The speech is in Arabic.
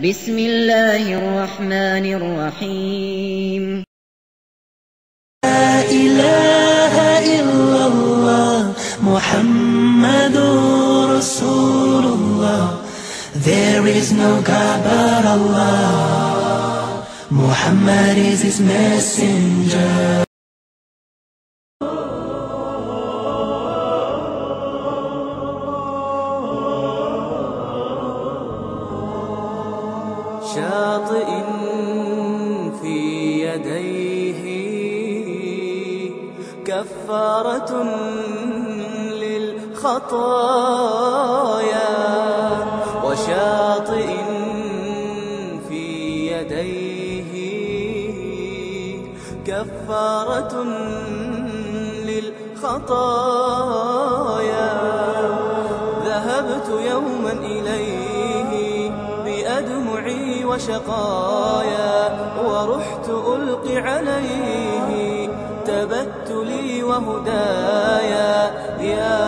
بسم الله الرحمن الرحيم. لا إله إلا الله محمد رسول الله. There is no God but Allah. Muhammad is his messenger. شاطئ في يديه كفارة للخطايا وشاطئ في يديه كفارة للخطايا ذهبت يوما إليه بأدمعي وشقايا ورحت ألقي عليه تبتلي وهدايا يا